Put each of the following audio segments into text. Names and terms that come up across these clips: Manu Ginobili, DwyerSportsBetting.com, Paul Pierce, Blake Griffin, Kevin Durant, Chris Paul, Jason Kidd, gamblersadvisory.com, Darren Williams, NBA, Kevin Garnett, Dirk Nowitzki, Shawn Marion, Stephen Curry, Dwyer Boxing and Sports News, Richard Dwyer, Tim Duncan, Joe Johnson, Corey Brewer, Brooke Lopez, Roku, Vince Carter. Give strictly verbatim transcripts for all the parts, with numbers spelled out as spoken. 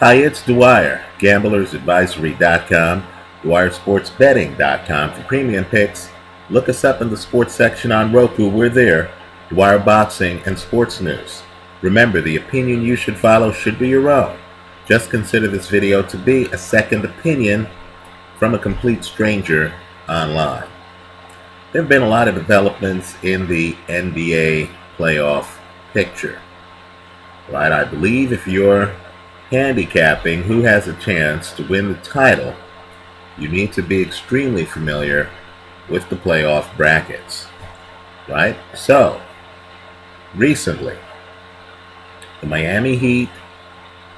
Hi, it's Dwyer, gamblers advisory dot com, Dwyer Sports Betting dot com for premium picks. Look us up in the sports section on Roku. We're there. Dwyer Boxing and Sports News. Remember, the opinion you should follow should be your own. Just consider this video to be a second opinion from a complete stranger online. There have been a lot of developments in the N B A playoff picture. Right, I believe if you're handicapping who has a chance to win the title, you need to be extremely familiar with the playoff brackets, right? So, recently, the Miami Heat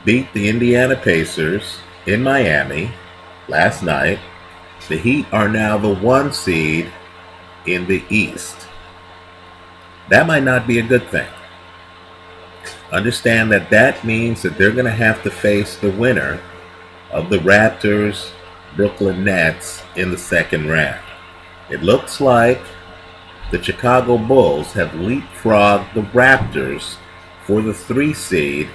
beat the Indiana Pacers in Miami last night. The Heat are now the one seed in the East. That might not be a good thing. Understand that that means that they're going to have to face the winner of the Raptors Brooklyn Nets in the second round. It looks like the Chicago Bulls have leapfrogged the Raptors for the three seed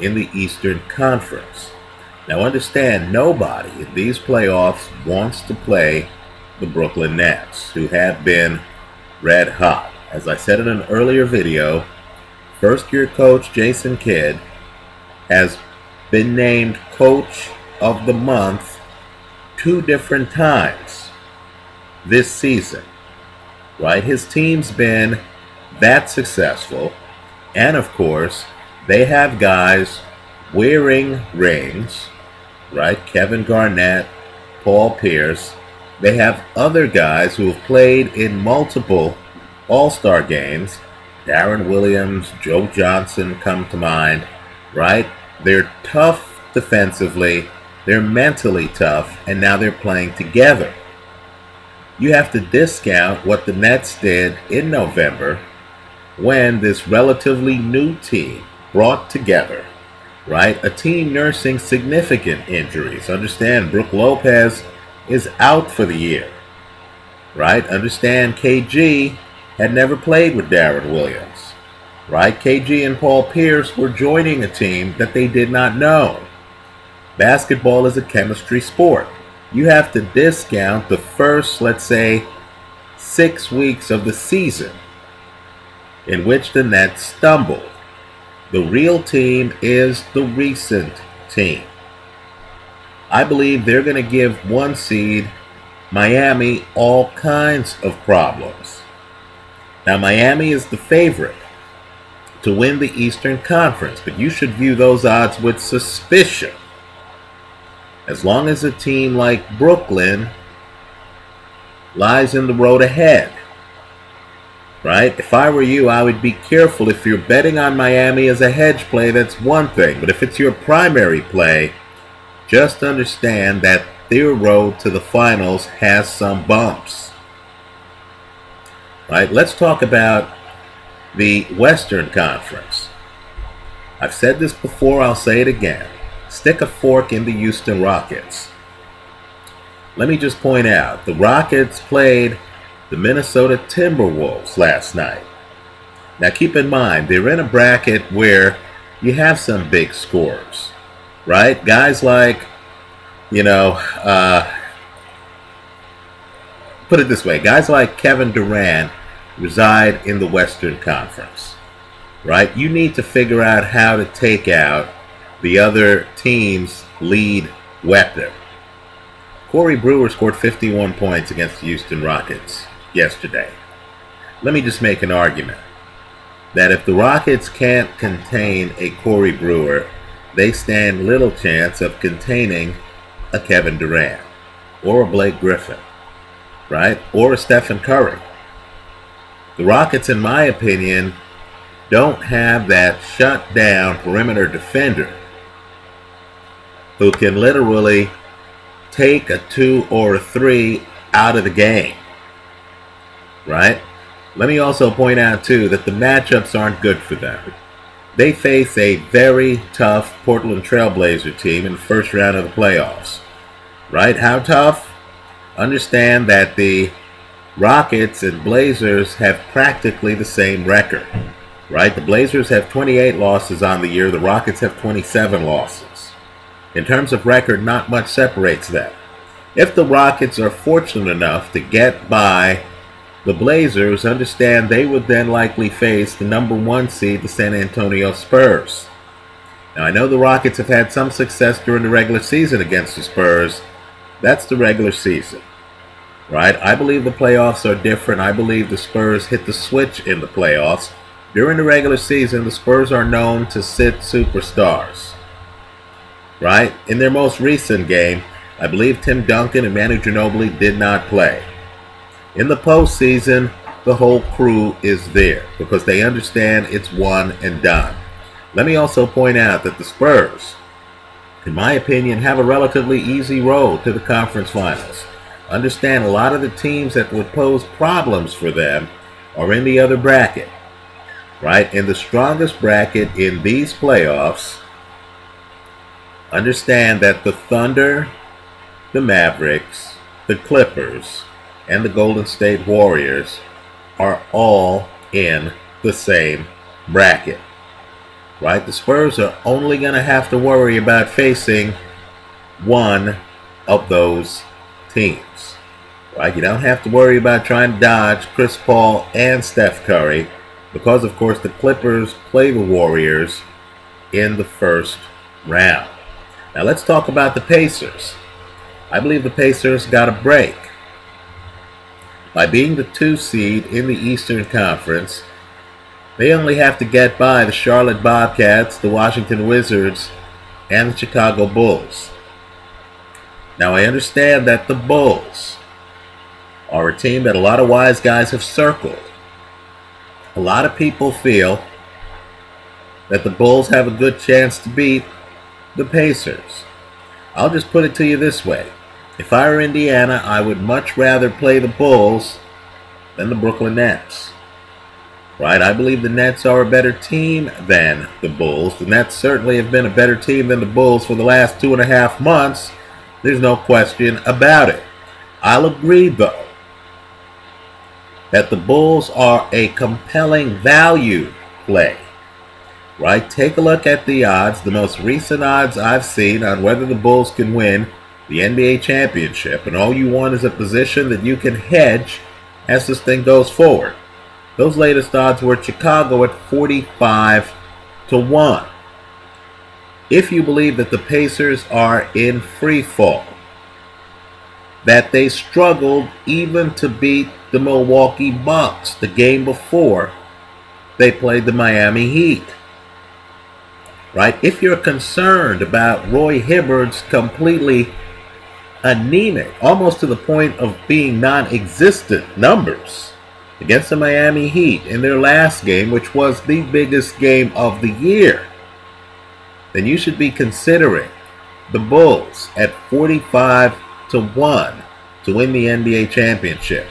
in the Eastern Conference. Now understand, nobody in these playoffs wants to play the Brooklyn Nets, who have been red hot. As I said in an earlier video, first-year coach Jason Kidd has been named Coach of the Month two different times this season, right? His team's been that successful, and of course, they have guys wearing rings, right? Kevin Garnett, Paul Pierce. They have other guys who have played in multiple All-Star games. Darren Williams, Joe Johnson come to mind, right? They're tough defensively, they're mentally tough, and now they're playing together. You have to discount what the Nets did in November when this relatively new team brought together, right? A team nursing significant injuries. Understand, Brooke Lopez is out for the year, right? Understand, K G had never played with Darren Williams, right? K G and Paul Pierce were joining a team that they did not know. Basketball is a chemistry sport. You have to discount the first, let's say, six weeks of the season in which the Nets stumbled. The real team is the recent team. I believe they're going to give one seed Miami all kinds of problems. Now, Miami is the favorite to win the Eastern Conference, but you should view those odds with suspicion. As long as a team like Brooklyn lies in the road ahead, right? If I were you, I would be careful. If you're betting on Miami as a hedge play, that's one thing. But if it's your primary play, just understand that their road to the finals has some bumps. Right, let's talk about the Western Conference. I've said this before, I'll say it again. Stick a fork in the Houston Rockets. Let me just point out, the Rockets played the Minnesota Timberwolves last night. Now keep in mind, they're in a bracket where you have some big scorers, right? Guys like, you know, uh, put it this way, guys like Kevin Durant reside in the Western Conference, right? You need to figure out how to take out the other team's lead weapon. Corey Brewer scored fifty-one points against the Houston Rockets yesterday. Let me just make an argument that if the Rockets can't contain a Corey Brewer, they stand little chance of containing a Kevin Durant or a Blake Griffin, right? Or a Stephen Curry. The Rockets, in my opinion, don't have that shut down perimeter defender who can literally take a two or a three out of the game, right? Let me also point out, too, that the matchups aren't good for them. They face a very tough Portland Trailblazer team in the first round of the playoffs, right? How tough? Understand that the Rockets and Blazers have practically the same record, right? The Blazers have twenty-eight losses on the year. The Rockets have twenty-seven losses. In terms of record, not much separates that. If the Rockets are fortunate enough to get by the Blazers, understand they would then likely face the number one seed, the San Antonio Spurs. Now, I know the Rockets have had some success during the regular season against the Spurs. That's the regular season, right? I believe the playoffs are different. I believe the Spurs hit the switch in the playoffs. During the regular season, the Spurs are known to sit superstars, right? In their most recent game, I believe Tim Duncan and Manu Ginobili did not play. In the postseason, the whole crew is there because they understand it's one and done. Let me also point out that the Spurs, in my opinion, have a relatively easy road to the conference finals. Understand a lot of the teams that would pose problems for them are in the other bracket, right? In the strongest bracket in these playoffs, understand that the Thunder, the Mavericks, the Clippers, and the Golden State Warriors are all in the same bracket, right? The Spurs are only going to have to worry about facing one of those teams, right? You don't have to worry about trying to dodge Chris Paul and Steph Curry because, of course, the Clippers play the Warriors in the first round. Now let's talk about the Pacers. I believe the Pacers got a break. By being the two seed in the Eastern Conference, they only have to get by the Charlotte Bobcats, the Washington Wizards, and the Chicago Bulls. Now, I understand that the Bulls are a team that a lot of wise guys have circled. A lot of people feel that the Bulls have a good chance to beat the Pacers. I'll just put it to you this way. If I were Indiana, I would much rather play the Bulls than the Brooklyn Nets, right? I believe the Nets are a better team than the Bulls. The Nets certainly have been a better team than the Bulls for the last two and a half months. There's no question about it. I'll agree, though, that the Bulls are a compelling value play, right? Take a look at the odds, the most recent odds I've seen on whether the Bulls can win the N B A championship, and all you want is a position that you can hedge as this thing goes forward. Those latest odds were Chicago at forty-five to one. If you believe that the Pacers are in free fall, that they struggled even to beat the Milwaukee Bucks the game before they played the Miami Heat, right? If you're concerned about Roy Hibberd's completely anemic, almost to the point of being non-existent numbers against the Miami Heat in their last game, which was the biggest game of the year, then you should be considering the Bulls at forty-five to one to win the N B A championship.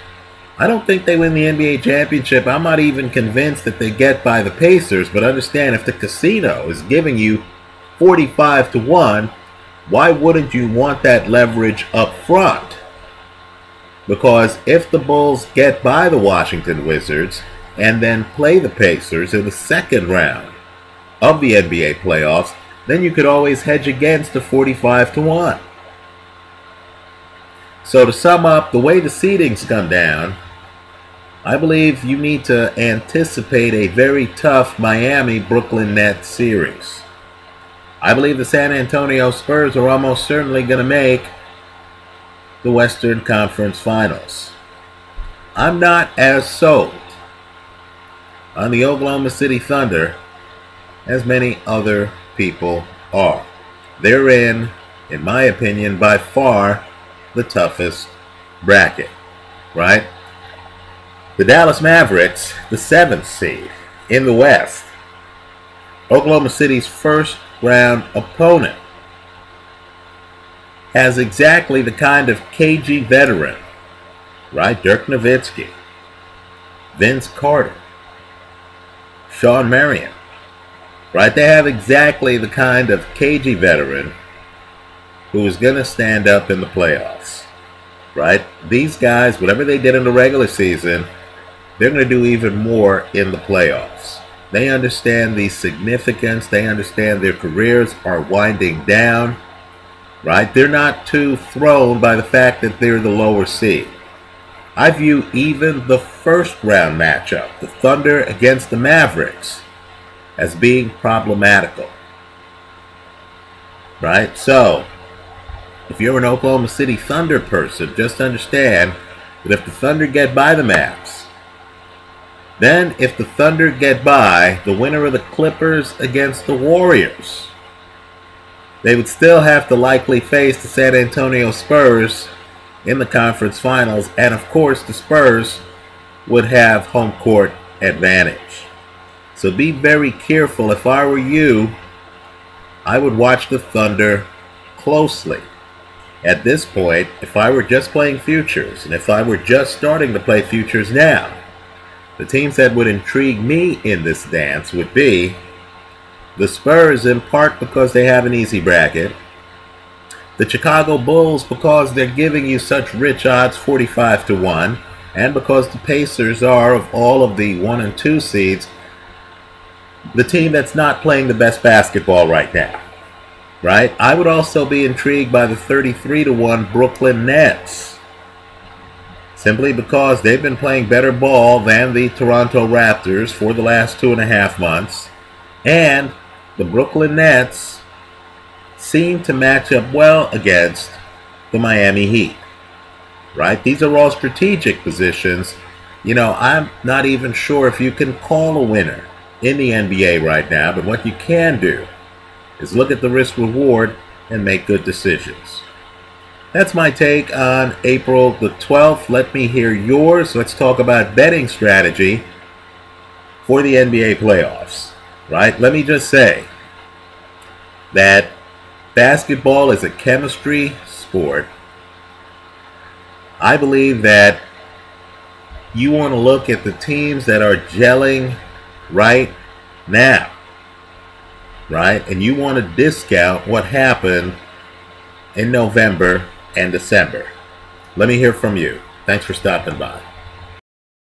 I don't think they win the N B A championship. I'm not even convinced that they get by the Pacers, but understand, if the casino is giving you forty-five to one, why wouldn't you want that leverage up front? Because if the Bulls get by the Washington Wizards and then play the Pacers in the second round of the N B A playoffs, then you could always hedge against the forty-five to one. So to sum up, the way the seedings come down, I believe you need to anticipate a very tough Miami-Brooklyn Nets series. I believe the San Antonio Spurs are almost certainly going to make the Western Conference Finals. I'm not as sold on the Oklahoma City Thunder as many other people are. They're in, in my opinion, by far the toughest bracket, right? The Dallas Mavericks, the seventh seed in the West, Oklahoma City's first round opponent, has exactly the kind of cagey veteran, right? Dirk Nowitzki, Vince Carter, Shawn Marion, right? They have exactly the kind of cagey veteran who is going to stand up in the playoffs, right? These guys, whatever they did in the regular season, they're going to do even more in the playoffs. They understand the significance. They understand their careers are winding down. right? They're not too thrown by the fact that they're the lower seed. I view even the first round matchup, the Thunder against the Mavericks, as being problematical, right? So if you're an Oklahoma City Thunder person, just understand that if the Thunder get by the Mavs, then if the Thunder get by the winner of the Clippers against the Warriors, they would still have to likely face the San Antonio Spurs in the conference finals, and of course the Spurs would have home court advantage. So be very careful. If I were you, I would watch the Thunder closely. At this point, if I were just playing futures, and if I were just starting to play futures now, the teams that would intrigue me in this dance would be the Spurs, in part because they have an easy bracket, the Chicago Bulls because they're giving you such rich odds, forty-five to one, and because the Pacers are, of all of the one and two seeds, the team that's not playing the best basketball right now, right? I would also be intrigued by the thirty-three to one Brooklyn Nets, simply because they've been playing better ball than the Toronto Raptors for the last two and a half months, and the Brooklyn Nets seem to match up well against the Miami Heat, right? These are all strategic positions. You know, I'm not even sure if you can call a winner in the N B A right now, but what you can do is look at the risk reward and make good decisions. That's my take on April the twelfth. Let me hear yours. Let's talk about betting strategy for the N B A playoffs, right? Let me just say that basketball is a chemistry sport. I believe that you want to look at the teams that are gelling right now, right? And you want to discount what happened in November and December. Let me hear from you. Thanks for stopping by.